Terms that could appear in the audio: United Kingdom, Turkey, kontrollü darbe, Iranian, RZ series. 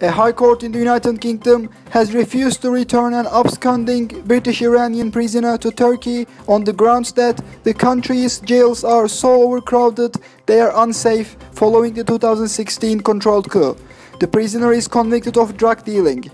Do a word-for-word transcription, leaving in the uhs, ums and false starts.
A high court in the United Kingdom has refused to return an absconding British-Iranian prisoner to Turkey on the grounds that the country's jails are so overcrowded they are unsafe following the two thousand sixteen controlled coup. The prisoner is convicted of drug dealing.